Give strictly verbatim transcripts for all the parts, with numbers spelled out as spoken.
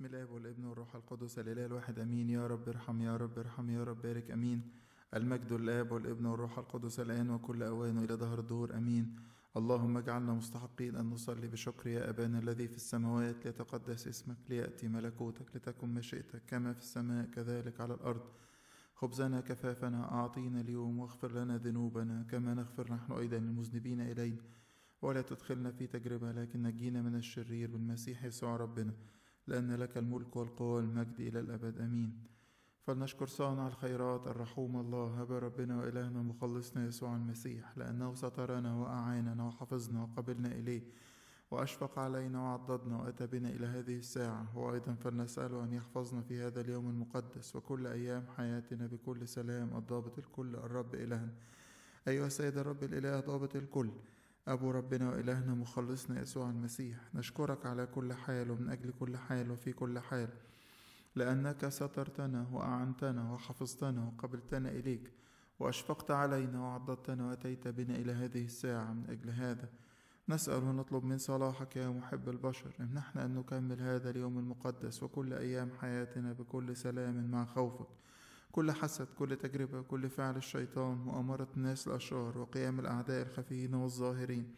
بسم الله والابن والروح القدس الاله الواحد امين. يا رب ارحم، يا رب ارحم، يا رب بارك، امين. المجد للاب والابن والروح القدس الان وكل اوان والى دهر الدهور، امين. اللهم اجعلنا مستحقين ان نصلي بشكر يا ابانا الذي في السماوات، ليتقدس اسمك، لياتي ملكوتك، لتكن مشيئتك كما في السماء كذلك على الارض. خبزنا كفافنا اعطينا اليوم، واغفر لنا ذنوبنا كما نغفر نحن ايضا للمذنبين الينا، ولا تدخلنا في تجربه لكن نجينا من الشرير، بالمسيح يسوع ربنا، لأن لك الملك والقوة والمجد إلى الأبد، آمين. فلنشكر صانع الخيرات الرحوم الله أبا ربنا وإلهنا مخلصنا يسوع المسيح، لأنه سترنا وأعاننا وحفظنا وقبلنا إليه وأشفق علينا وعضدنا وأتى بنا إلى هذه الساعة. وأيضا فلنسأله أن يحفظنا في هذا اليوم المقدس وكل أيام حياتنا بكل سلام الضابط الكل، الرب إلهنا. أيها السيد الرب الإله ضابط الكل، أبو ربنا وإلهنا مخلصنا يسوع المسيح، نشكرك على كل حال ومن أجل كل حال وفي كل حال، لأنك سترتنا وأعنتنا وحفظتنا وقبلتنا إليك وأشفقت علينا وعضدتنا وأتيت بنا إلى هذه الساعة. من أجل هذا نسأل ونطلب من صلاحك يا محب البشر، امنحنا أن نكمل هذا اليوم المقدس وكل أيام حياتنا بكل سلام مع خوفك، كل حسد، كل تجربة، كل فعل الشيطان، مؤامرة الناس الأشرار وقيام الأعداء الخفيين والظاهرين،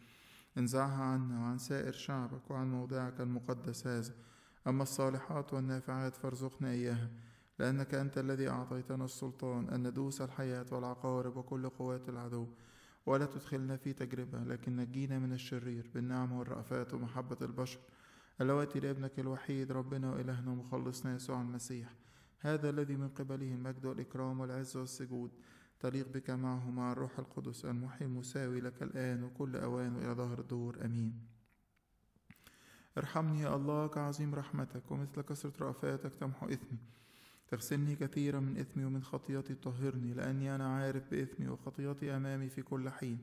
انزعها عنا وعن سائر شعبك وعن موضعك المقدس هذا. أما الصالحات والنافعات فارزقنا إياها، لأنك أنت الذي أعطيتنا السلطان أن ندوس الحياة والعقارب وكل قوات العدو، ولا تدخلنا في تجربة لكن نجينا من الشرير، بالنعمة والرأفات ومحبة البشر اللواتي لابنك الوحيد ربنا وإلهنا مخلصنا يسوع المسيح، هذا الذي من قبله المجد والإكرام والعز والسجود، تليق بك معه مع الروح القدس المحيي المساوي لك الآن وكل أوان وإلى دهر الدهور، آمين. ارحمني يا الله كعظيم رحمتك، ومثل كثرة رأفاتك تمحو إثمي، تغسلني كثيرا من إثمي ومن خطيئتي تطهرني، لأني أنا عارف بإثمي وخطيئتي أمامي في كل حين.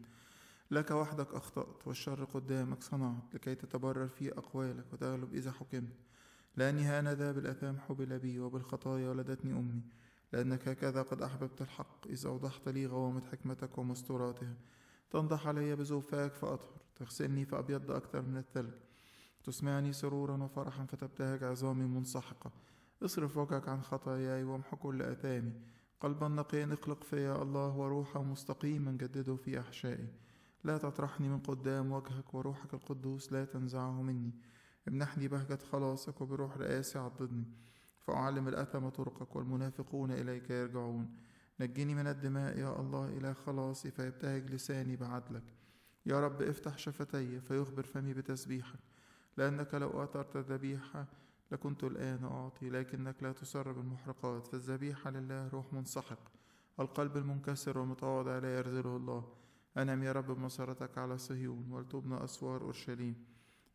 لك وحدك أخطأت والشر قدامك صنعت، لكي تتبرر فيه أقوالك وتغلب إذا حكمت، لأني هانذا بالآثام حبل بي وبالخطايا ولدتني أمي، لأنك هكذا قد أحببت الحق، إذ أوضحت لي غوامض حكمتك ومستوراتها. تنضح علي بزوفاك فأطهر، تغسلني فأبيض أكثر من الثلج، تسمعني سرورا وفرحا فتبتهج عظامي منسحقة. اصرف وجهك عن خطاياي وامح كل آثامي، قلبا نقيا اخلق فيا الله، وروحا مستقيما جدده في أحشائي. لا تطرحني من قدام وجهك، وروحك القدوس لا تنزعه مني. امنحني بهجة خلاصك، وبروح رئاسي عضدني، فأعلم الأثم طرقك والمنافقون إليك يرجعون. نجني من الدماء يا الله إلى خلاصي، فيبتهج لساني بعدلك. يا رب افتح شفتي فيخبر فمي بتسبيحك، لأنك لو أثرت الذبيحة لكنت الآن أعطي، لكنك لا تسرب المحرقات، فالذبيحة لله روح منسحق، القلب المنكسر والمتواضع لا يرذله الله. أنم يا رب بمسارتك على صهيون، ولتبنى أسوار أورشليم،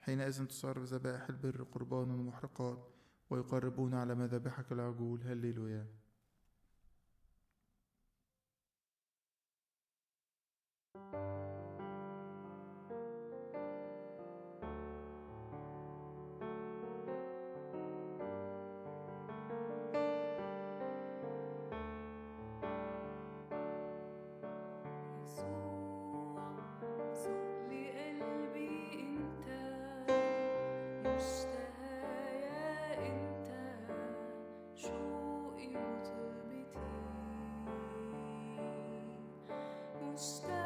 حينئذ تصار بذبائح البر قربان ومحرقات، ويقربون على مذابحك العجول. هللويا. Stay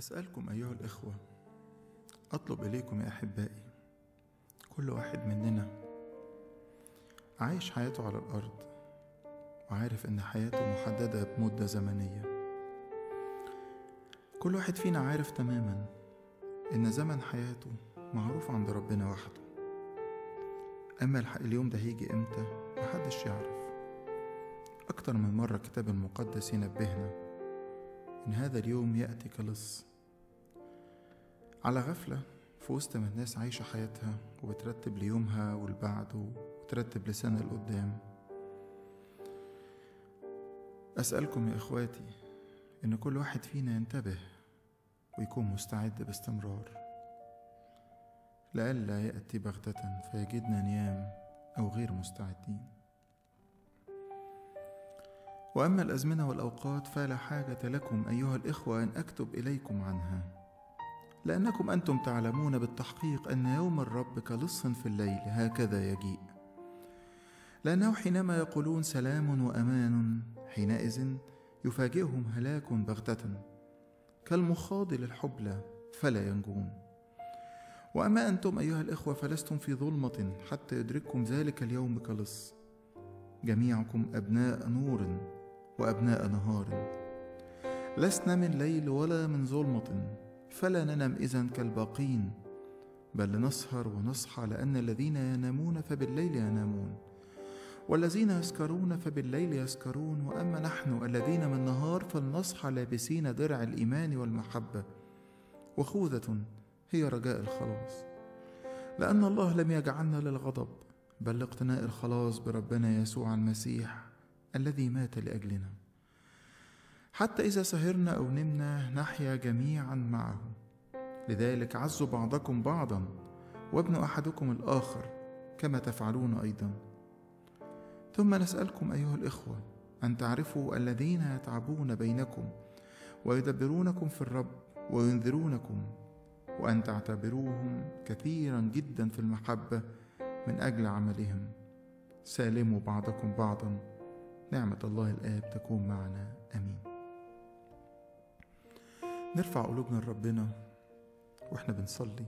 أسألكم أيها الإخوة، أطلب إليكم يا أحبائي، كل واحد مننا عايش حياته على الأرض وعارف إن حياته محددة بمدة زمنية. كل واحد فينا عارف تماما إن زمن حياته معروف عند ربنا وحده، أما اليوم ده هيجي إمتى محدش يعرف. أكتر من مرة الكتاب المقدس ينبهنا إن هذا اليوم يأتي كلص على غفلة، في وسط ما الناس عايشة حياتها وبترتب ليومها والبعده وترتب لسنة لقدام. أسألكم يا إخواتي إن كل واحد فينا ينتبه ويكون مستعد باستمرار، لئلا يأتي بغتة فيجدنا نيام أو غير مستعدين. وأما الأزمنة والأوقات فلا حاجة لكم أيها الإخوة أن أكتب إليكم عنها، لأنكم أنتم تعلمون بالتحقيق أن يوم الرب كلص في الليل هكذا يجيء، لأنه حينما يقولون سلام وأمان حينئذ يفاجئهم هلاك بغتة كالمخاض للحبلى فلا ينجون. وأما أنتم أيها الإخوة فلستم في ظلمة حتى يدرككم ذلك اليوم كلص، جميعكم أبناء نور وأبناء نهار، لسنا من ليل ولا من ظلمة، فلا ننم إذن كالباقين، بل نسهر ونصحى، لأن الذين ينامون فبالليل ينامون، والذين يسكرون فبالليل يسكرون. وأما نحن الذين من النهار فلنصحى لابسين درع الإيمان والمحبة وخوذة هي رجاء الخلاص، لأن الله لم يجعلنا للغضب بل لاقتناء الخلاص بربنا يسوع المسيح الذي مات لأجلنا، حتى إذا سهرنا أو نمنا نحيا جميعا معه. لذلك عزوا بعضكم بعضا وابنوا أحدكم الآخر كما تفعلون أيضا. ثم نسألكم أيها الإخوة أن تعرفوا الذين يتعبون بينكم ويدبرونكم في الرب وينذرونكم، وأن تعتبروهم كثيرا جدا في المحبة من أجل عملهم. سالموا بعضكم بعضا. نعمة الله الآب تكون معنا، آمين. نرفع قلوبنا لربنا واحنا بنصلي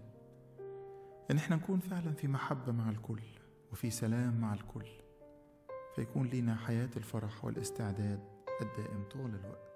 ان احنا نكون فعلا في محبة مع الكل وفي سلام مع الكل، فيكون لينا حياة الفرح والاستعداد الدائم طول الوقت.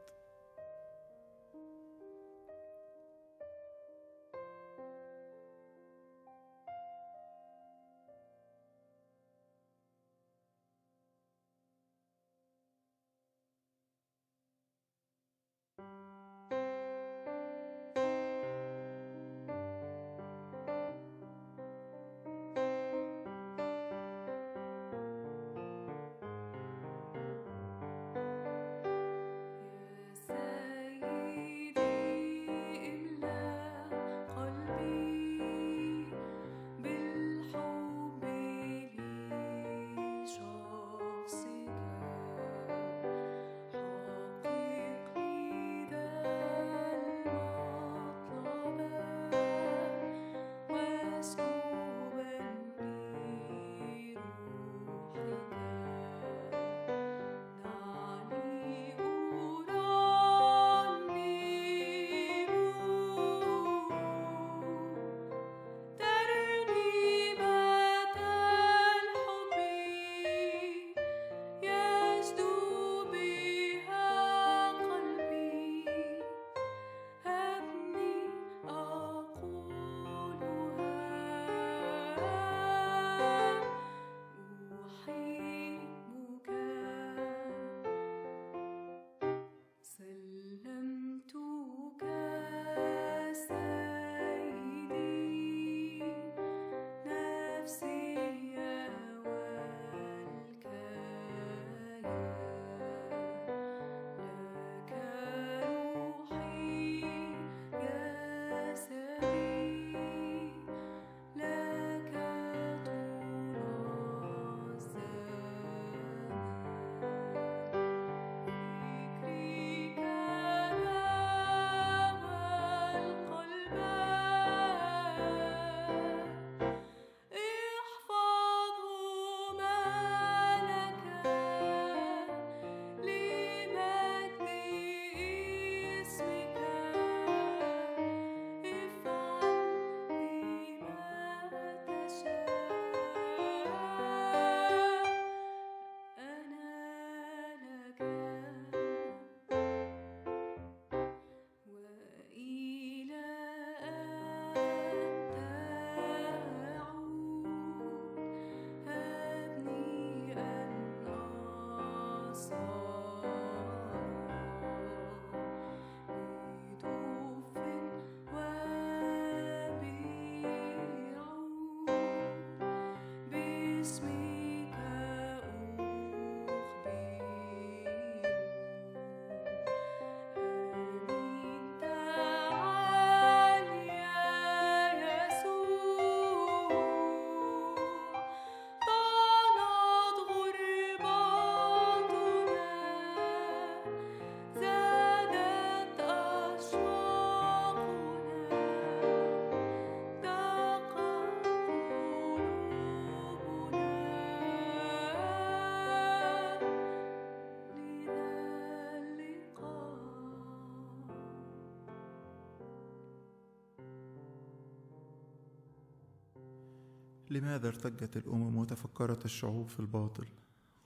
لماذا ارتجت الأمم وتفكرت الشعوب في الباطل؟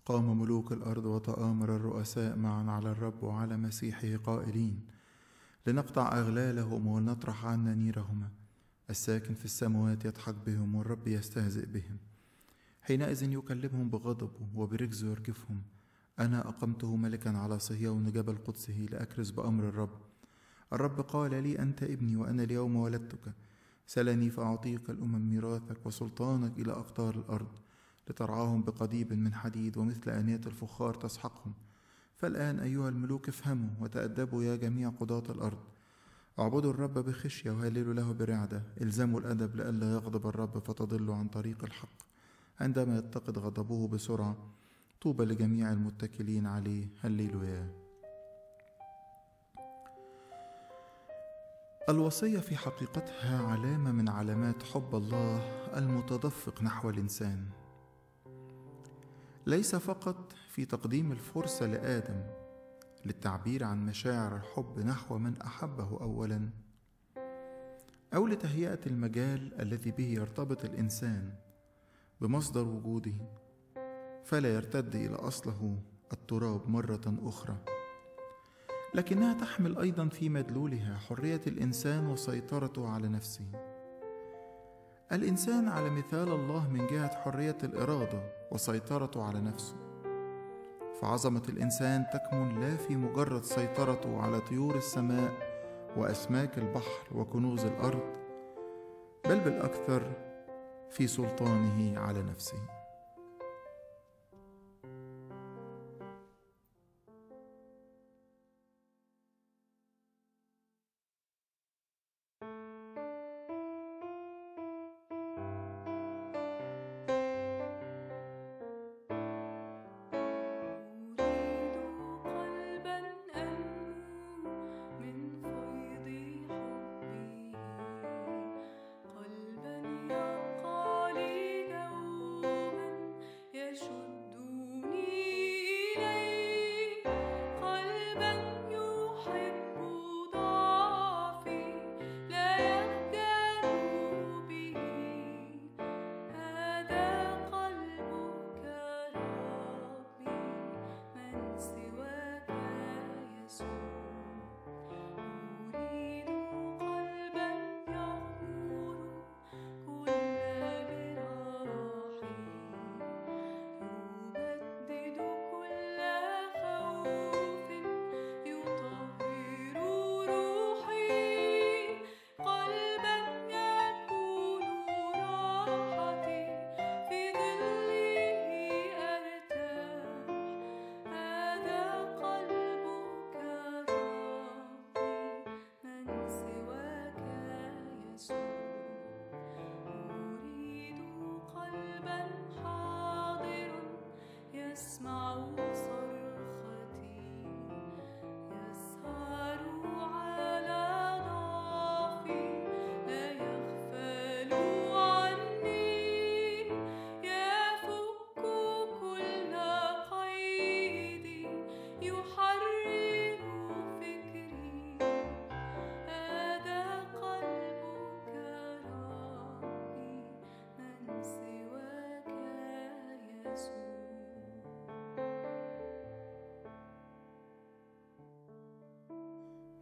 قام ملوك الأرض وتآمر الرؤساء معا على الرب وعلى مسيحه قائلين: لنقطع أغلالهم ولنطرح عنا نيرهما. الساكن في السماوات يضحك بهم والرب يستهزئ بهم. حينئذ يكلمهم بغضبه وبرجزه يرجفهم: أنا أقمته ملكا على صهيون جبل قدسه لأكرز بأمر الرب. الرب قال لي: أنت ابني وأنا اليوم ولدتك. سلني فأعطيك الأمم ميراثك وسلطانك إلى أقطار الأرض، لترعاهم بقضيب من حديد ومثل آنية الفخار تسحقهم. فالآن أيها الملوك افهموا وتأدبوا يا جميع قضاة الأرض. اعبدوا الرب بخشية وهللوا له برعدة. الزموا الأدب لئلا يغضب الرب فتضلوا عن طريق الحق عندما يتقد غضبه بسرعة. طوبى لجميع المتكلين عليه، هللويا. الوصية في حقيقتها علامة من علامات حب الله المتدفق نحو الإنسان، ليس فقط في تقديم الفرصة لآدم للتعبير عن مشاعر الحب نحو من أحبه أولا، أو لتهيئة المجال الذي به يرتبط الإنسان بمصدر وجوده فلا يرتد إلى أصله التراب مرة أخرى، لكنها تحمل أيضا في مدلولها حرية الإنسان وسيطرته على نفسه. الإنسان على مثال الله من جهة حرية الإرادة وسيطرته على نفسه، فعظمة الإنسان تكمن لا في مجرد سيطرته على طيور السماء وأسماك البحر وكنوز الأرض، بل بالأكثر في سلطانه على نفسه.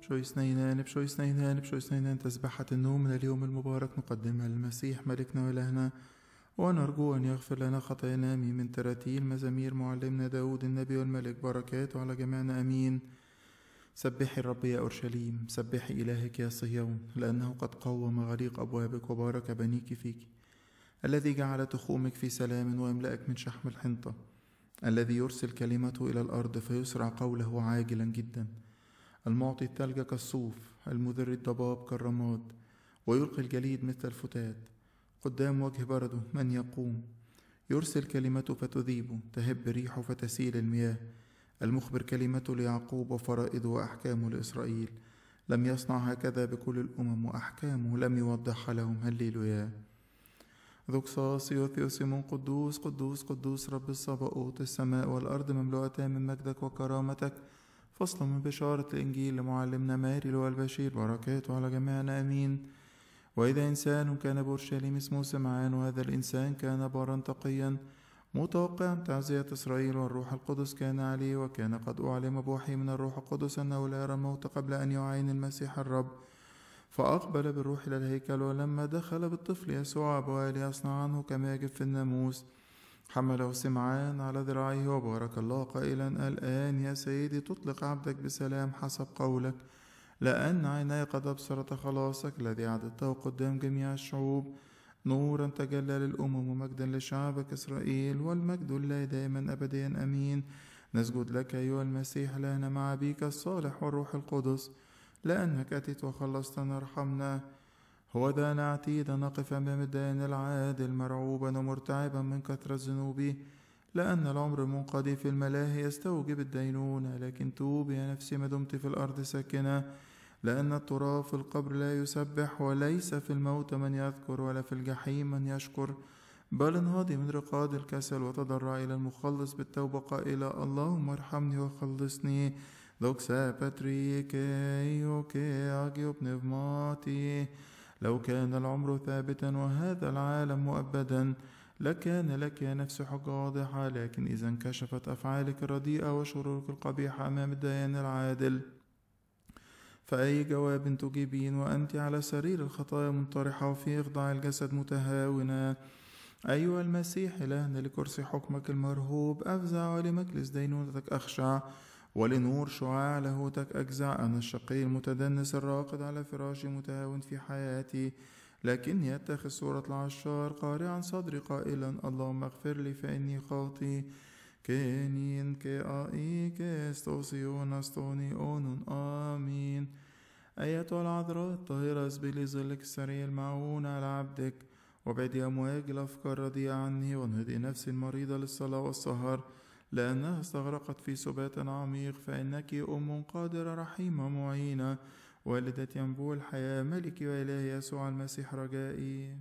بشوي اثنينان بشوي اثنينان بشوي اثنينان تسبحة النوم من اليوم المبارك نقدمها للمسيح ملكنا وإلهنا، ونرجو أن يغفر لنا خطايانا. من تراتيل مزامير معلمنا داود النبي والملك، بركاته على جميعنا أمين. سبحي الرب يا أورشليم، سبحي إلهك يا صهيون، لأنه قد قوم غليق أبوابك وبارك بنيك فيك، الذي جعل تخومك في سلام ويملأك من شحم الحنطة، الذي يرسل كلمته إلى الأرض فيسرع قوله عاجلا جدا، المعطي الثلج كالصوف، المذري الضباب كالرماد، ويلقي الجليد مثل الفتات. قدام وجه برده من يقوم، يرسل كلمته فتذيبه، تهب ريحه فتسيل المياه. المخبر كلمته ليعقوب وفرائده وأحكامه لإسرائيل. لم يصنع هكذا بكل الأمم وأحكامه لم يوضحها لهم، هللويا. ذوقساس يوثيوس من قدوس قدوس قدوس رب الصباؤوت، السماء والأرض مملوءتان من مجدك وكرامتك. فصل من بشارة الإنجيل لمعلمنا ماري لو البشير، بركاته على جميعنا أمين. وإذا إنسان كان بورشاليم اسمه سمعان، وهذا الإنسان كان بارا تقيا متوقعا تعزية إسرائيل والروح القدس كان عليه، وكان قد أعلم بوحي من الروح القدس أنه لا يرى الموت قبل أن يعاين المسيح الرب. فأقبل بالروح إلى الهيكل، ولما دخل بالطفل يسوع أبواه ليصنع عنه كما يجب في الناموس، حمله سمعان على ذراعيه وبارك الله قائلا: الآن يا سيدي تطلق عبدك بسلام حسب قولك، لأن عيناي قد أبصرت خلاصك الذي أعددته قدام جميع الشعوب، نورا تجلى للأمم ومجدا لشعبك إسرائيل، والمجد لله دائما أبديا أمين. نسجد لك أيها المسيح لنا مع أبيك الصالح والروح القدس، لأنك أتيت وخلصتنا ارحمنا. هو دعنا عتيدا نقفا أمام الدين العادل، مرعوبا ومرتعبا من كثرة ذنوبي، لأن العمر المنقضي في الملاهي يستوجب الدينونة. لكن توب يا نفسي ما دمت في الأرض ساكنة، لأن التراب في القبر لا يسبح، وليس في الموت من يذكر، ولا في الجحيم من يشكر، بل انهضي من رقاد الكسل وتضرع إلى المخلص بالتوبة قائلة: اللهم ارحمني وخلصني. دوكسا باتريكي يوكي أجيب نفماتي. لو كان العمر ثابتا وهذا العالم مؤبدا لكان لك يا نفس حجة واضحة، لكن إذا انكشفت أفعالك الرديئة وشرورك القبيحة أمام الديان العادل، فأي جواب تجيبين وأنت على سرير الخطايا منطرحة وفي إخضاع الجسد متهاونة؟ أيها المسيح إلهنا، لكرسي حكمك المرهوب أفزع، ولمجلس دينونتك أخشع، ولنور شعاع لاهوتك أجزع. أنا الشقي المتدنس الراقد على فراشي متهاون في حياتي، لكني أتخذ صورة العشار قارعا صدري قائلا: اللهم اغفر لي فإني خاطي. كينين كآي كستوسيون استوني أونون آمين. أيتها العذراء الطاهرة، اسبلي ظلك السري المعون على عبدك، وابعدي أمواج الأفكار الرديئة عني، وانهضي نفسي المريضة للصلاة والسهر، لأنها استغرقت في سبات عميق. فإنك أم قادرة رحيمة معينة، والدة ينبوع الحياة، ملكي وإلهي يسوع المسيح رجائي.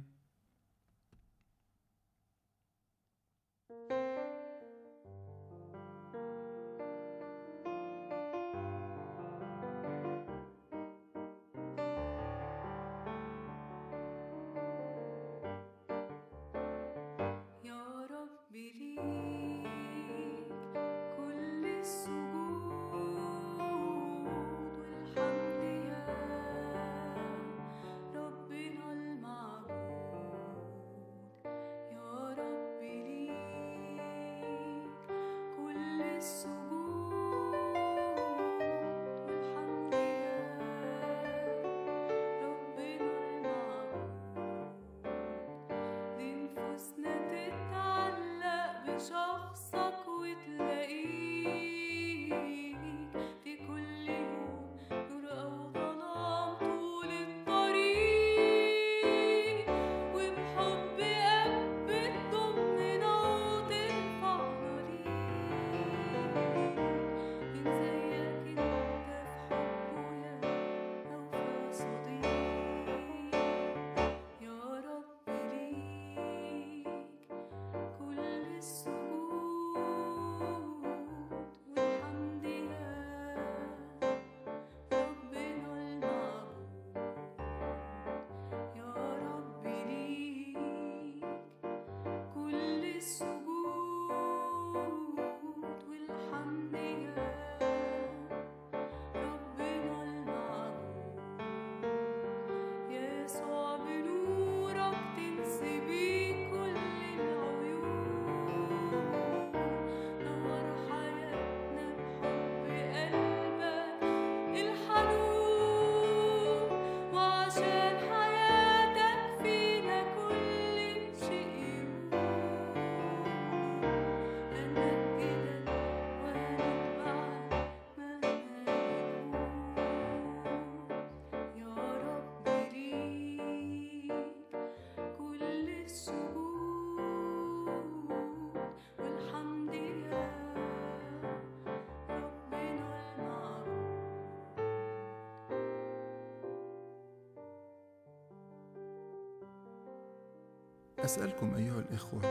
أسألكم أيها الإخوة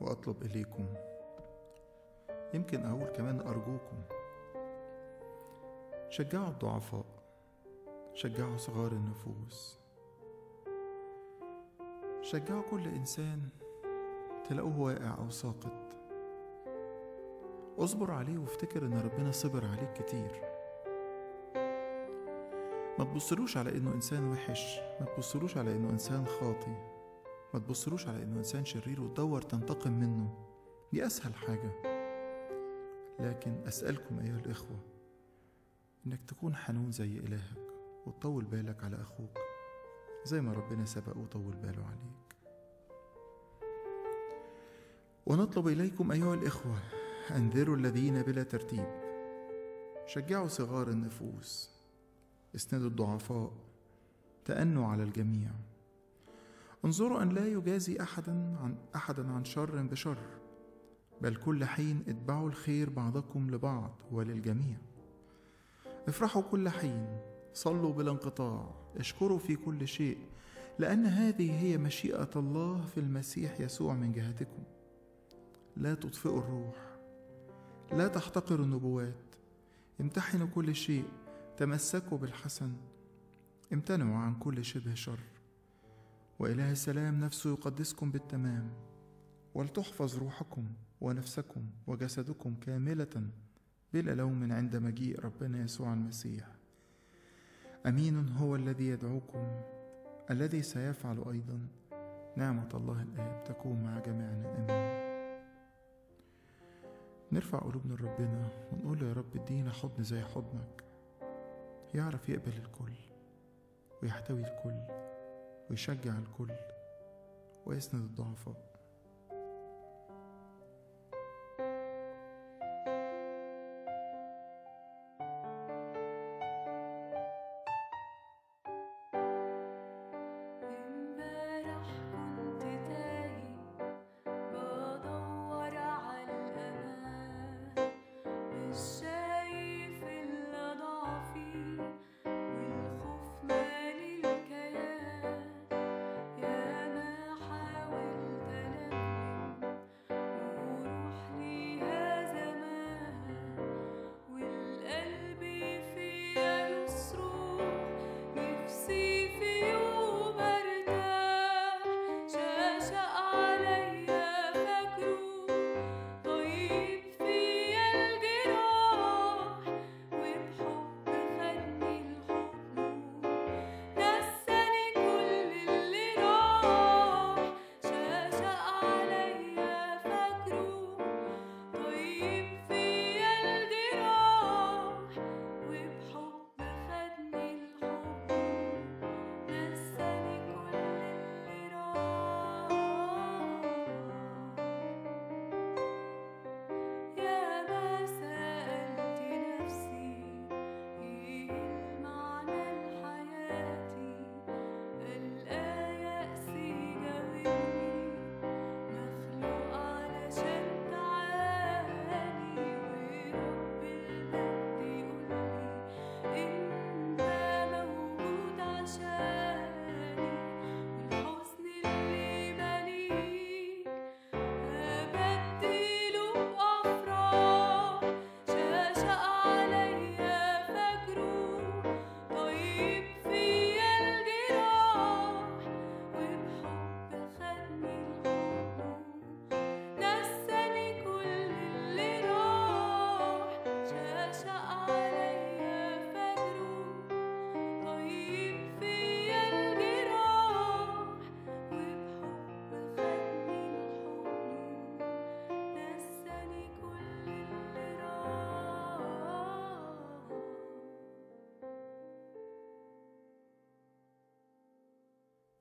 وأطلب إليكم، يمكن أقول كمان أرجوكم، شجعوا الضعفاء، شجعوا صغار النفوس. شجعوا كل إنسان تلاقوه واقع أو ساقط، اصبر عليه وافتكر إن ربنا صبر عليك كتير. ما تبصلوش على إنه إنسان وحش، ما تبصلوش على إنه إنسان خاطي، ما تبصلوش على إنه إنسان شرير وتدور تنتقم منه، دي أسهل حاجة. لكن أسألكم أيها الإخوة إنك تكون حنون زي إلهك وتطول بالك على أخوك زي ما ربنا سبق وطول باله عليك. ونطلب إليكم أيها الإخوة أنذروا الذين بلا ترتيب، شجعوا صغار النفوس، اسندوا الضعفاء، تأنوا على الجميع، انظروا أن لا يجازي أحدا عن أحدا عن شر بشر، بل كل حين اتبعوا الخير بعضكم لبعض وللجميع، افرحوا كل حين، صلوا بلا انقطاع، اشكروا في كل شيء، لأن هذه هي مشيئة الله في المسيح يسوع من جهتكم. لا تطفئوا الروح، لا تحتقروا النبوات، امتحنوا كل شيء، تمسكوا بالحسن، امتنعوا عن كل شبه شر، وإله السلام نفسه يقدسكم بالتمام، ولتحفظ روحكم ونفسكم وجسدكم كاملة بلا لوم عند مجيء ربنا يسوع المسيح. أمين هو الذي يدعوكم، الذي سيفعل أيضا. نعمة الله الآب تكون مع جميعنا، أمين. نرفع قلوبنا لربنا ونقول يا رب ادينا حضن زي حضنك، يعرف يقبل الكل ويحتوي الكل ويشجع الكل ويسند الضعفاء.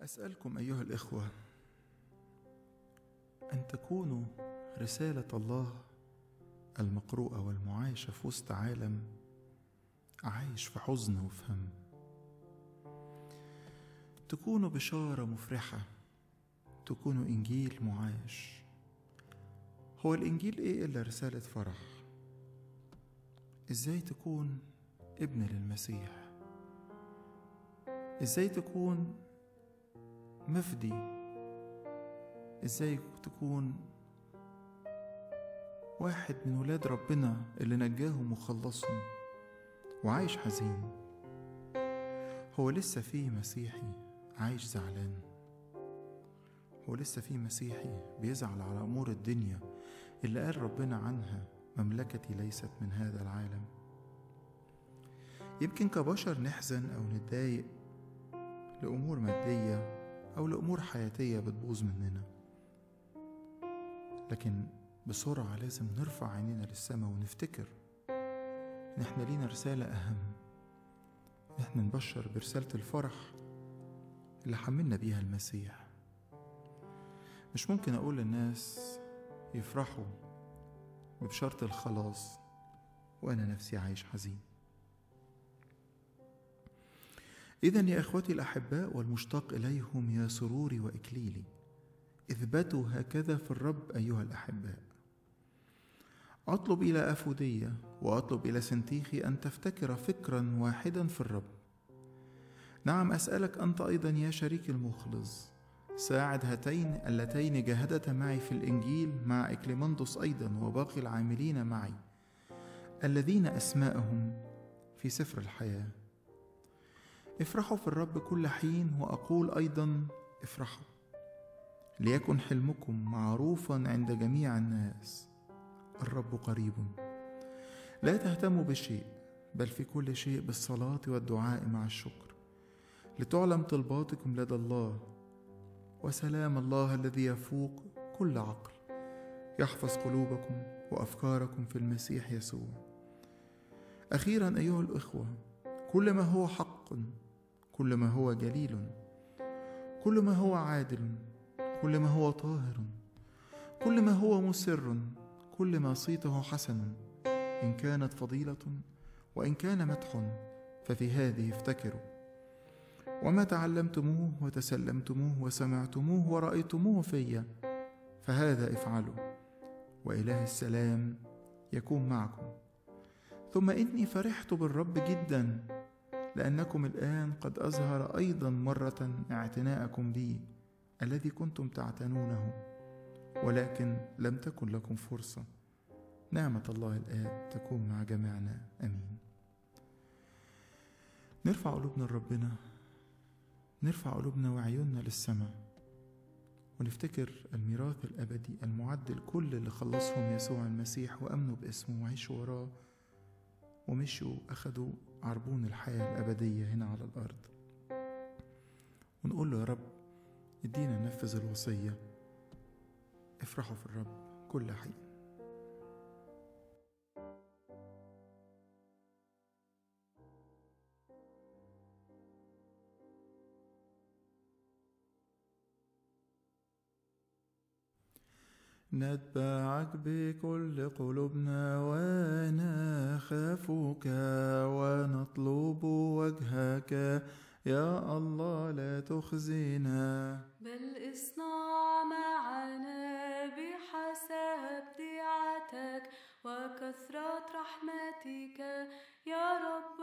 أسألكم أيها الإخوة أن تكونوا رسالة الله المقروءة والمعايشة في وسط عالم عايش في حزن وفي هم، تكونوا بشارة مفرحة، تكونوا إنجيل معايش. هو الإنجيل إيه إلا رسالة فرح؟ إزاي تكون ابن للمسيح؟ إزاي تكون مفدي؟ ازاي تكون واحد من ولاد ربنا اللي نجاهم وخلصهم وعايش حزين؟ هو لسه فيه مسيحي عايش زعلان، هو لسه في مسيحي بيزعل على أمور الدنيا اللي قال ربنا عنها مملكتي ليست من هذا العالم؟ يمكن كبشر نحزن أو نتضايق لأمور مادية أو لأمور حياتية بتبوظ مننا، لكن بسرعة لازم نرفع عينينا للسماء ونفتكر إن إحنا لينا رسالة أهم، إن إحنا نبشر برسالة الفرح اللي حملنا بيها المسيح. مش ممكن أقول للناس يفرحوا وبشرط الخلاص وأنا نفسي عايش حزين. إذن يا إخوتي الأحباء والمشتاق إليهم يا سروري وإكليلي، اثبتوا هكذا في الرب أيها الأحباء. أطلب إلى أفودية وأطلب إلى سنتيخي أن تفتكر فكرا واحدا في الرب. نعم، أسألك أنت أيضا يا شريك المخلص، ساعد هاتين اللتين جاهدتا معي في الإنجيل مع إكليمندس أيضا وباقي العاملين معي الذين أسماءهم في سفر الحياة. افرحوا في الرب كل حين، وأقول أيضا افرحوا، ليكن حلمكم معروفا عند جميع الناس. الرب قريب. لا تهتموا بشيء، بل في كل شيء بالصلاة والدعاء مع الشكر لتعلم طلباتكم لدى الله، وسلام الله الذي يفوق كل عقل يحفظ قلوبكم وأفكاركم في المسيح يسوع. أخيرا أيها الإخوة، كل ما هو حق، كل ما هو جليل، كل ما هو عادل، كل ما هو طاهر، كل ما هو مسر، كل ما صيته حسن، إن كانت فضيلة وإن كان مدح، ففي هذه افتكروا. وما تعلمتموه وتسلمتموه وسمعتموه ورأيتموه فيا فهذا افعلوا، وإله السلام يكون معكم. ثم إني فرحت بالرب جدا لأنكم الآن قد أظهر أيضا مرة اعتناءكم بي الذي كنتم تعتنونه، ولكن لم تكن لكم فرصة. نعمة الله الآب تكون مع جميعنا، أمين. نرفع قلوبنا لربنا، نرفع قلوبنا وعيوننا للسماء، ونفتكر الميراث الأبدي المعد لكل اللي خلصهم يسوع المسيح وأمنوا باسمه وعيشوا وراه ومشوا أخدوا عربون الحياة الأبدية هنا على الأرض، ونقول له يا رب ادينا ننفذ الوصية. افرحوا في الرب كل حين. نتبعك بكل قلوبنا ونخافك ونطلب وجهك يا الله، لا تخزنا بل اصنع معنا بحسب دعاتك وكثرة رحمتك يا رب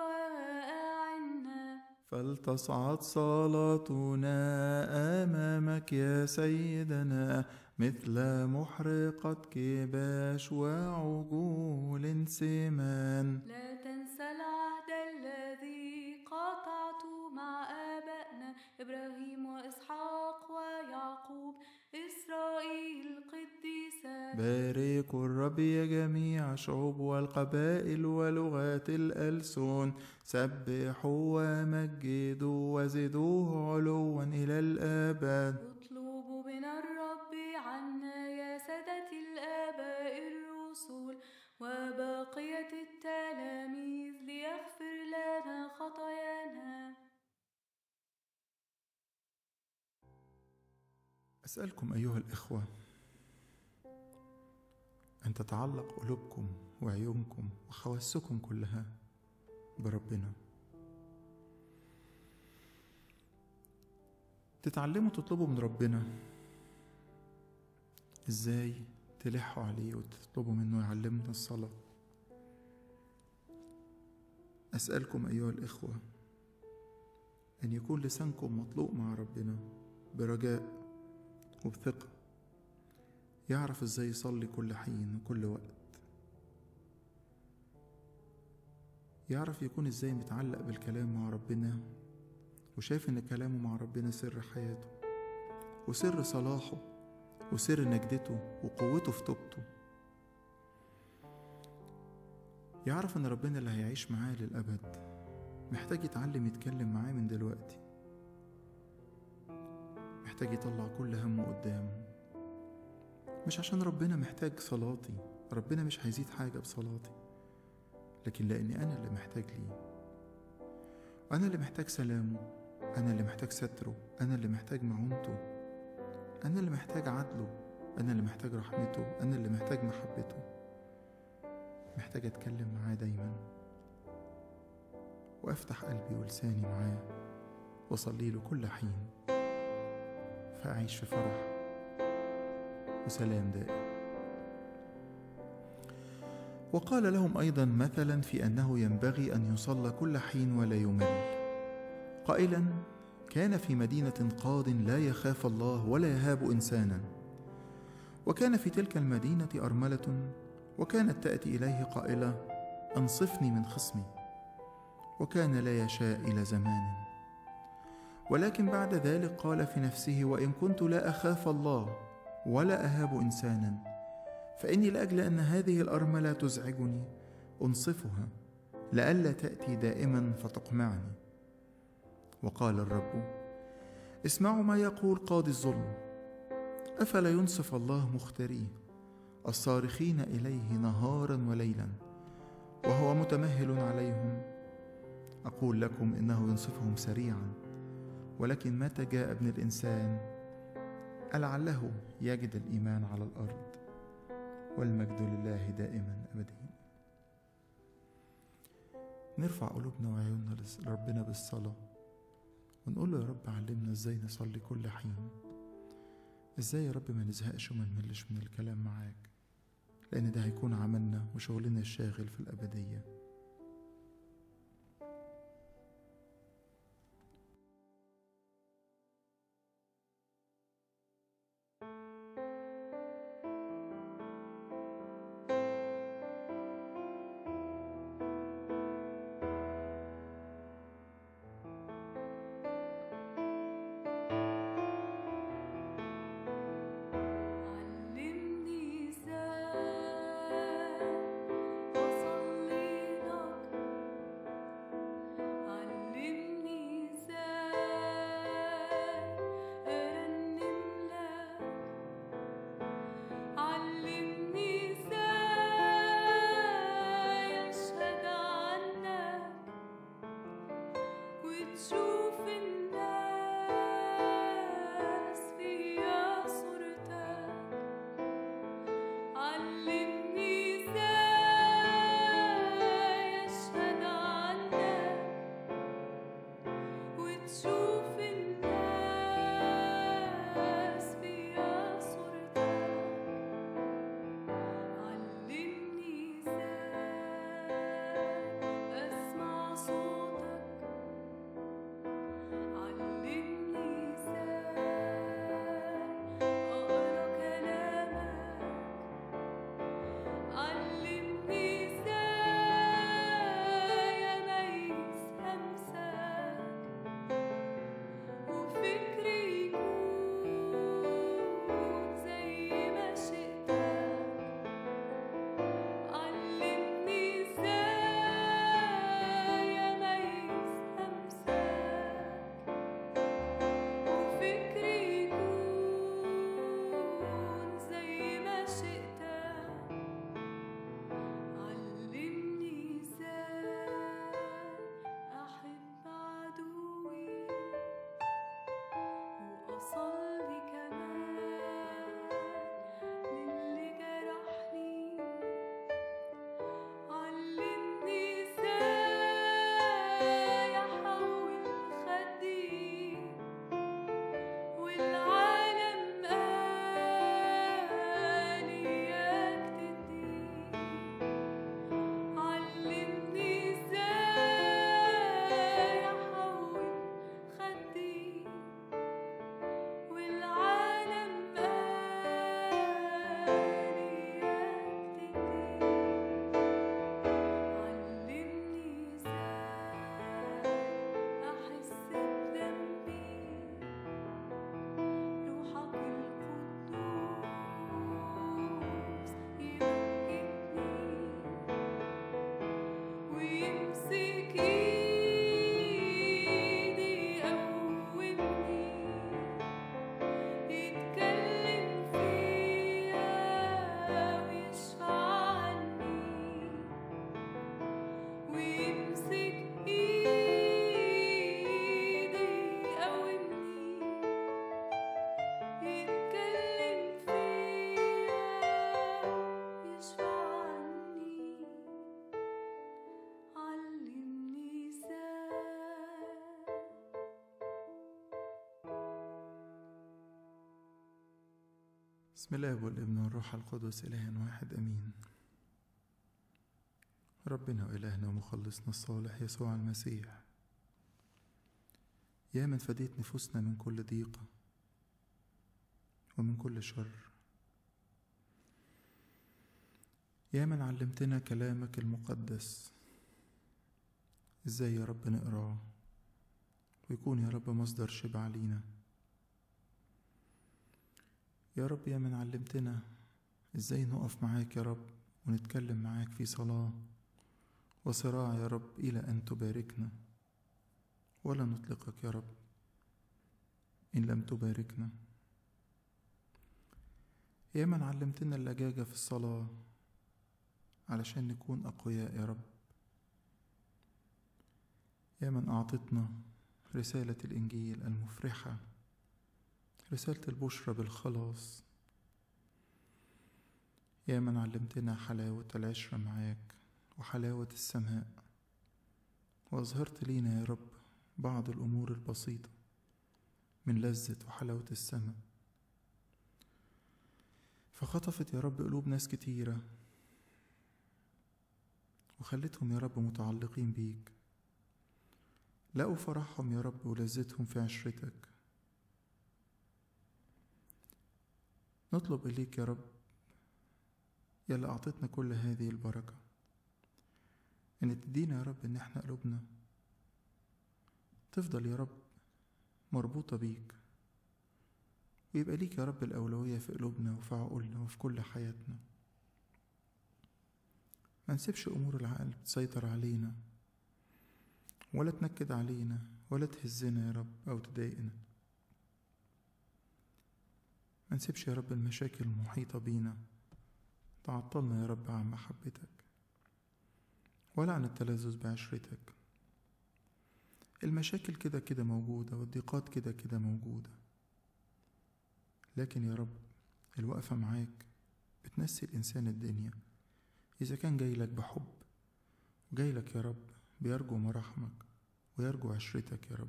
أعنا. فلتصعد صلاتنا أمامك يا سيدنا مثل محرقة كباش وعجول سمان. لا تنسى العهد الذي قطعته مع آبائنا إبراهيم وإسحاق ويعقوب إسرائيل قديسا. باركوا الرب يا جميع الشعوب والقبائل ولغات الألسن، سبحوا ومجدوا وزدوه علوا إلى الآباد. اطلبوا من الرب عنا يا سادة الآباء الرسل وبقية التلاميذ ليغفر لنا خطايانا. أسألكم أيها الإخوة أن تتعلق قلوبكم وعيونكم وحواسكم كلها بربنا. تتعلموا تطلبوا من ربنا إزاي، تلحوا عليه وتطلبوا منه يعلمنا الصلاة. أسألكم أيها الإخوة أن يكون لسانكم مطلوق مع ربنا برجاء وبثقة، يعرف ازاي يصلي كل حين وكل وقت، يعرف يكون ازاي متعلق بالكلام مع ربنا وشايف ان كلامه مع ربنا سر حياته وسر صلاحه وسر نجدته وقوته في توبته. يعرف ان ربنا اللي هيعيش معاه للأبد محتاج يتعلم يتكلم معاه من دلوقتي، محتاج يطلع كل همه قدامه. مش عشان ربنا محتاج صلاتي، ربنا مش هيزيد حاجة بصلاتي، لكن لأني أنا اللي محتاج ليه، أنا اللي محتاج سلامه، أنا اللي محتاج ستره، أنا اللي محتاج معونته، أنا اللي محتاج عدله، أنا اللي محتاج رحمته، أنا اللي محتاج محبته. محتاج أتكلم معاه دايما وأفتح قلبي ولساني معاه وأصلي له كل حين، فأعيش في فرح وسلام دائم. وقال لهم أيضا مثلا في أنه ينبغي أن يصلى كل حين ولا يمل، قائلا: كان في مدينة قاض لا يخاف الله ولا يهاب إنسانا، وكان في تلك المدينة أرملة، وكانت تأتي إليه قائلة: أنصفني من خصمي، وكان لا يشاء إلى زمان. ولكن بعد ذلك قال في نفسه: وإن كنت لا أخاف الله ولا أهاب إنسانا، فإني لأجل أن هذه الأرملة تزعجني أنصفها، لئلا تأتي دائما فتقمعني. وقال الرب: اسمعوا ما يقول قاضي الظلم، أفلا ينصف الله مختريه الصارخين إليه نهارا وليلا وهو متمهل عليهم؟ أقول لكم إنه ينصفهم سريعا، ولكن متى جاء ابن الإنسان ألعله يجد الإيمان على الأرض؟ والمجد لله دائما أبدين. نرفع قلوبنا وعيوننا لربنا بالصلاة ونقول له: يا رب علمنا إزاي نصلي كل حين، إزاي يا رب ما نزهقش وما نملش من الكلام معاك، لأن ده هيكون عملنا وشغلنا الشاغل في الأبدية. Only بسم الله والابن والروح القدس إله واحد أمين. ربنا وإلهنا ومخلصنا الصالح يسوع المسيح، يا من فديت نفوسنا من كل ضيقة ومن كل شر، يا من علمتنا كلامك المقدس ازاي يا رب نقراه ويكون يا رب مصدر شبع لينا. يا رب يا من علمتنا ازاي نقف معاك يا رب ونتكلم معاك في صلاة وصراع يا رب إلى أن تباركنا، ولا نطلقك يا رب إن لم تباركنا. يا من علمتنا اللجاجة في الصلاة علشان نكون أقوياء يا رب. يا من أعطتنا رسالة الإنجيل المفرحة، رسالة البشرى بالخلاص. يا من علمتنا حلاوة العشرة معاك وحلاوة السماء، وأظهرت لينا يا رب بعض الأمور البسيطة من لذة وحلاوة السماء، فخطفت يا رب قلوب ناس كتيرة وخلتهم يا رب متعلقين بيك، لقوا فرحهم يا رب ولذتهم في عشرتك. نطلب إليك يا رب يا اللي أعطتنا كل هذه البركة، إن تدينا يا رب إن احنا قلوبنا تفضل يا رب مربوطة بيك، ويبقى ليك يا رب الأولوية في قلوبنا وفي عقولنا وفي كل حياتنا. ما نسيبش أمور العقل تسيطر علينا ولا تنكد علينا ولا تهزنا يا رب أو تضايقنا. ما نسيبش يا رب المشاكل المحيطة بينا تعطلنا يا رب عن محبتك ولا عن التلذذ بعشرتك. المشاكل كده كده موجودة والضيقات كده كده موجودة، لكن يا رب الوقفة معاك بتنسي الإنسان الدنيا، إذا كان جايلك بحب وجايلك يا رب بيرجو مراحمك ويرجو عشرتك يا رب.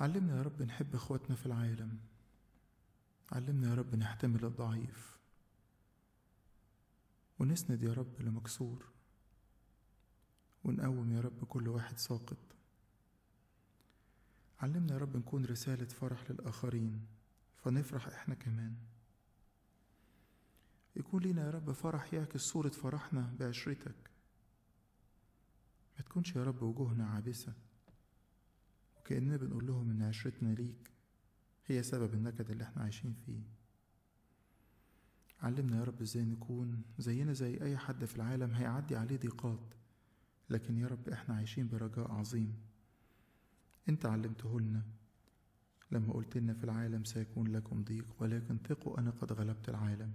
علمنا يا رب نحب إخواتنا في العالم، علمنا يا رب نحتمل الضعيف ونسند يا رب لمكسور، ونقوم يا رب كل واحد ساقط. علمنا يا رب نكون رسالة فرح للآخرين فنفرح إحنا كمان، يكون لينا يا رب فرح يعكس صورة فرحنا بعشرتك، ما تكونش يا رب وجوهنا عابسة وكأننا بنقول لهم إن عشرتنا ليك هي سبب النكد اللي احنا عايشين فيه. علمنا يا رب ازاي نكون زينا زي أي حد في العالم هيعدي عليه ضيقات، لكن يا رب احنا عايشين برجاء عظيم انت علمته لنا لما قلت لنا في العالم سيكون لكم ضيق ولكن ثقوا أنا قد غلبت العالم.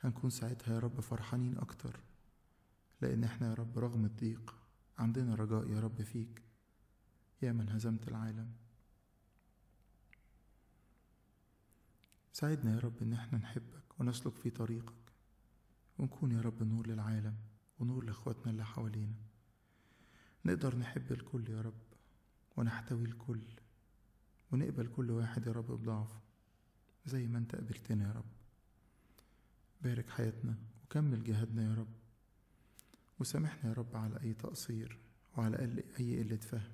هنكون ساعتها يا رب فرحانين أكتر، لأن احنا يا رب رغم الضيق عندنا رجاء يا رب فيك يا من هزمت العالم. ساعدنا يا رب إن احنا نحبك ونسلك في طريقك، ونكون يا رب نور للعالم ونور لإخواتنا اللي حوالينا، نقدر نحب الكل يا رب ونحتوي الكل ونقبل كل واحد يا رب بضعفه زي ما انت قبلتنا يا رب. بارك حياتنا وكمل جهادنا يا رب، وسامحنا يا رب على أي تقصير وعلى أي قلة فهم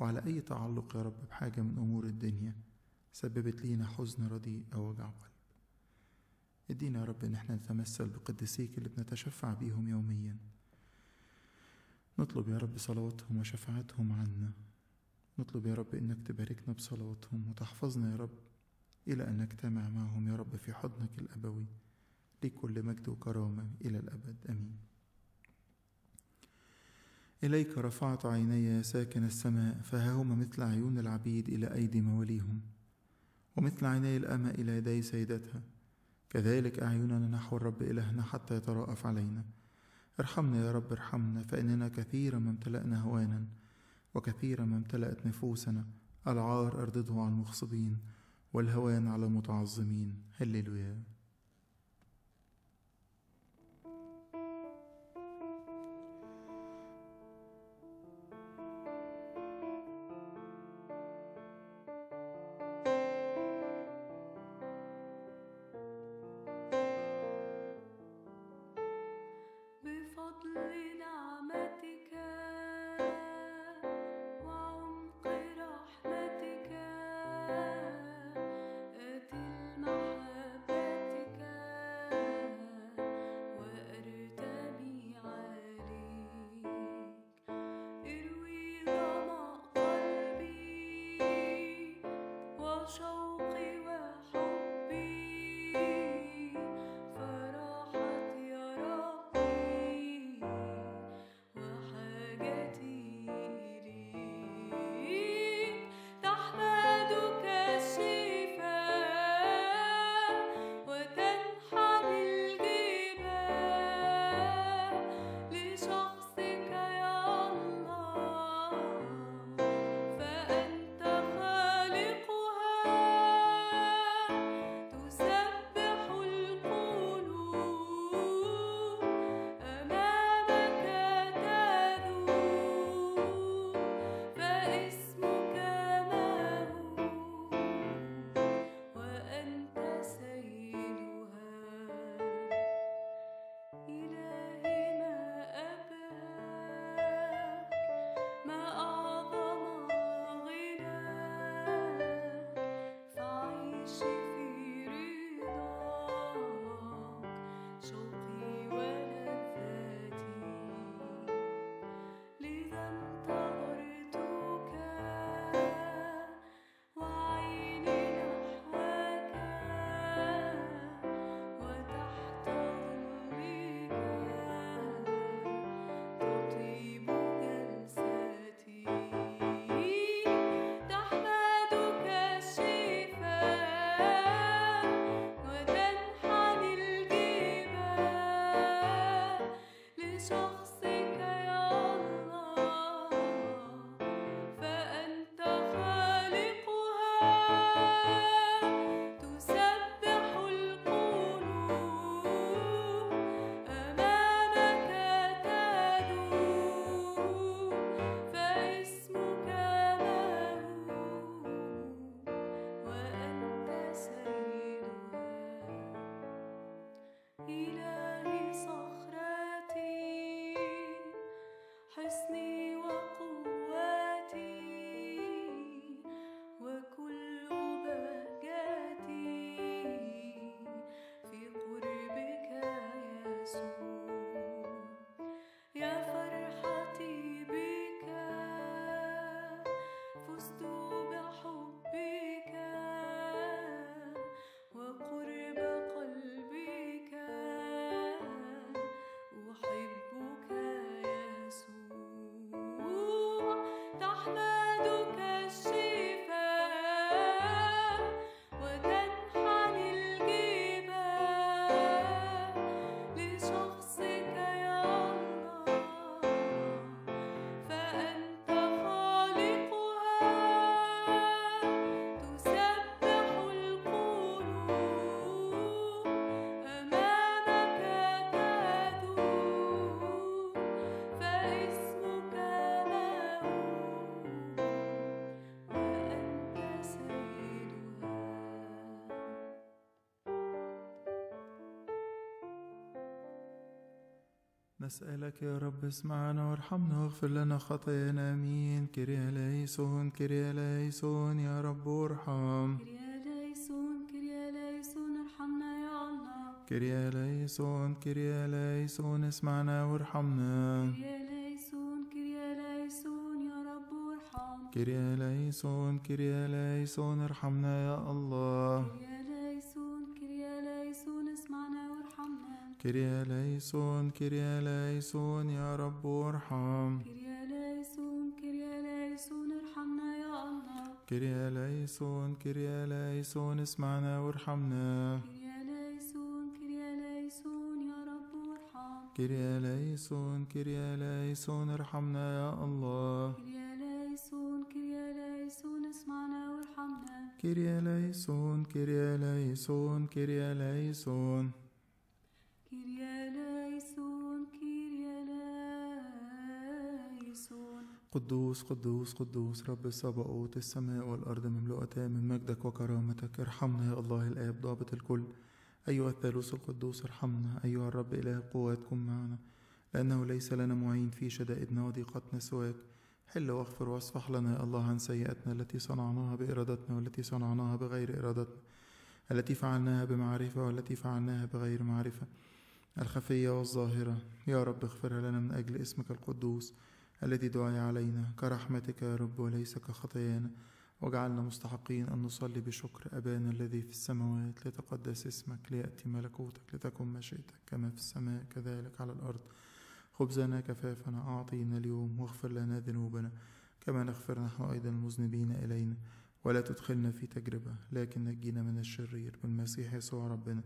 وعلى أي تعلق يا رب بحاجة من أمور الدنيا سببت لينا حزن رديء أو وجع قلب. ادينا يا رب إن احنا نتمثل بقدسيك اللي بنتشفع بيهم يوميا، نطلب يا رب صلواتهم وشفاعتهم عنا، نطلب يا رب إنك تباركنا بصلواتهم وتحفظنا يا رب إلى أن نجتمع معهم يا رب في حضنك الأبوي لكل مجد وكرامة إلى الأبد. أمين. إليك رفعت عيني يا ساكن السماء، فها هما مثل عيون العبيد إلى أيدي موليهم، ومثل عيني الأمة إلى يدي سيدتها، كذلك أعيننا نحو الرب إلهنا حتى يترأف علينا. ارحمنا يا رب ارحمنا، فإننا كثيرا ما امتلأنا هوانا وكثيرا ما امتلأت نفوسنا، العار أردده على المغصبين والهوان على المتعظمين. هللويا. فضل نعمتك وعمق رحمتك، أتل محبتك وأرتمي عليك. اروي ظمأ قلبي وشوقي وحبي، إلهي صخرتي حصني وقوتي وكل بهجتي، في قربك يسوع يا فرحتي بك، فزت بحبك وقرب نسألك يا رب اسمعنا وارحمنا واغفر لنا خطايانا. امين. كريا لايسون كريا لايسون يا رب ارحم. كريا لايسون كريا لايسون ارحمنا يا الله. كريا لايسون كريا لايسون اسمعنا وارحمنا. كريا لايسون كريا لايسون يا رب ارحم. كريا لايسون كريا لايسون ارحمنا يا الله. كريا لايسون كريا لايسون يا رب ارحم. كريا لايسون كريا لايسون ارحمنا يا الله. كريا لايسون كريا لايسون اسمعنا وارحمنا. كريا لايسون كريا لايسون يا رب ارحم. كريا لايسون كريا لايسون ارحمنا يا الله. كريا لايسون كريا لايسون اسمعنا وارحمنا. كريا لايسون كريا لايسون كريا لايسون. كيريا لايسون كيريا لايسون. قدوس قدوس قدوس رب الصباؤوت، السماء والأرض مملؤتا من مجدك وكرامتك. ارحمنا يا الله الآب ضابط الكل، أيها الثالوث القدوس ارحمنا، أيها الرب إله القوات كن معنا، لأنه ليس لنا معين في شدائدنا وضيقتنا سواك. حل واغفر واصفح لنا يا الله عن سيئتنا التي صنعناها بإرادتنا، والتي صنعناها بغير إرادتنا، التي فعلناها بمعرفة والتي فعلناها بغير معرفة، الخفية والظاهرة. يا رب اغفرها لنا من أجل اسمك القدوس الذي دعي علينا كرحمتك يا رب، وليس كخطايانا، واجعلنا مستحقين أن نصلي بشكر. أبانا الذي في السماوات، لتقدس اسمك، ليأتي ملكوتك، لتكن مشيئتك كما في السماء كذلك على الأرض. خبزنا كفافنا أعطينا اليوم، واغفر لنا ذنوبنا كما نغفر نحن أيضا المذنبين إلينا، ولا تدخلنا في تجربة، لكن نجينا من الشرير بالمسيح يسوع ربنا،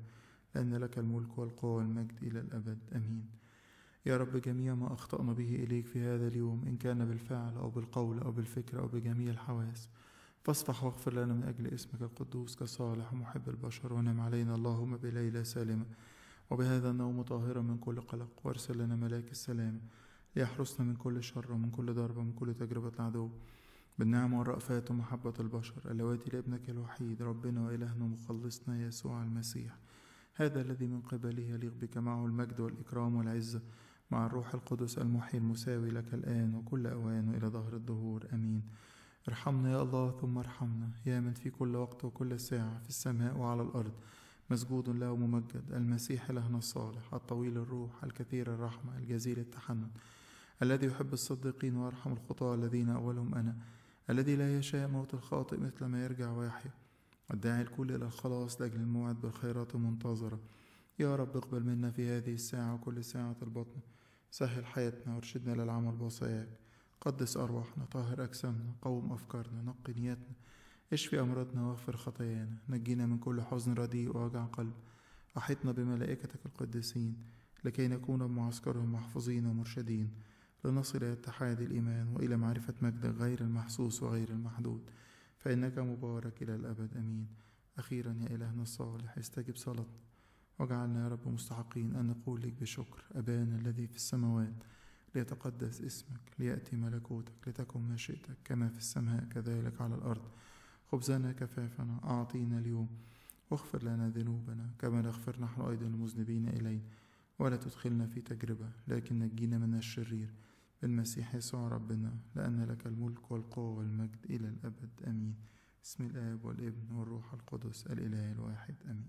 لأن لك الملك والقوة والمجد إلى الأبد، آمين. يا رب جميع ما أخطأنا به إليك في هذا اليوم، إن كان بالفعل أو بالقول أو بالفكر أو بجميع الحواس، فاصفح واغفر لنا من أجل اسمك القدوس كصالح ومحب البشر، ونم علينا اللهم بليلة سالمة وبهذا النوم طاهرا من كل قلق، وارسل لنا ملاك السلام ليحرسنا من كل شر ومن كل ضربة ومن كل تجربة العدو، بالنعم والرأفات ومحبة البشر اللواتي لابنك الوحيد ربنا وإلهنا ومخلصنا يسوع المسيح، هذا الذي من قبله يليق بك معه المجد والإكرام والعزة مع الروح القدس المحيي المساوي لك الآن وكل أوان وإلى ظهر الدهور، آمين. ارحمنا يا الله ثم ارحمنا، يا من في كل وقت وكل ساعة في السماء وعلى الأرض مسجود له ممجد، المسيح إلهنا الصالح، الطويل الروح، الكثير الرحمة، الجزيل التحنن، الذي يحب الصديقين ويرحم الخطاة الذين أولهم أنا، الذي لا يشاء موت الخاطئ مثل ما يرجع ويحيا، الداعي الكل إلى الخلاص لأجل الموعد بالخيرات المنتظرة. يا رب اقبل منا في هذه الساعة وكل ساعة البطن، سهل حياتنا وارشدنا للعمل بوصاياك، قدس أرواحنا، طهر أجسامنا، قوم أفكارنا، نقي نياتنا، اشفي أمراضنا واغفر خطايانا، نجينا من كل حزن رديء ووجع قلب، أحيطنا بملائكتك القديسين لكي نكون بمعسكرهم محفوظين ومرشدين، لنصل إلى اتحاد الإيمان وإلى معرفة مجدك غير المحسوس وغير المحدود، فإنك مبارك إلى الأبد، أمين. أخيرا يا إلهنا الصالح استجب صلاتنا، واجعلنا يا رب مستحقين أن نقول لك بشكر. أبانا الذي في السماوات، ليتقدس اسمك، ليأتي ملكوتك، لتكن مشيئتك كما في السماء كذلك على الأرض. خبزنا كفافنا أعطينا اليوم، واغفر لنا ذنوبنا كما نغفر نحن أيضا المذنبين إلينا، ولا تدخلنا في تجربة، لكن نجينا من الشرير بالمسيح يسوع ربنا، لأن لك الملك والقوة والمجد إلى الأبد، آمين. بسم الآب والابن والروح القدس الإله الواحد، آمين.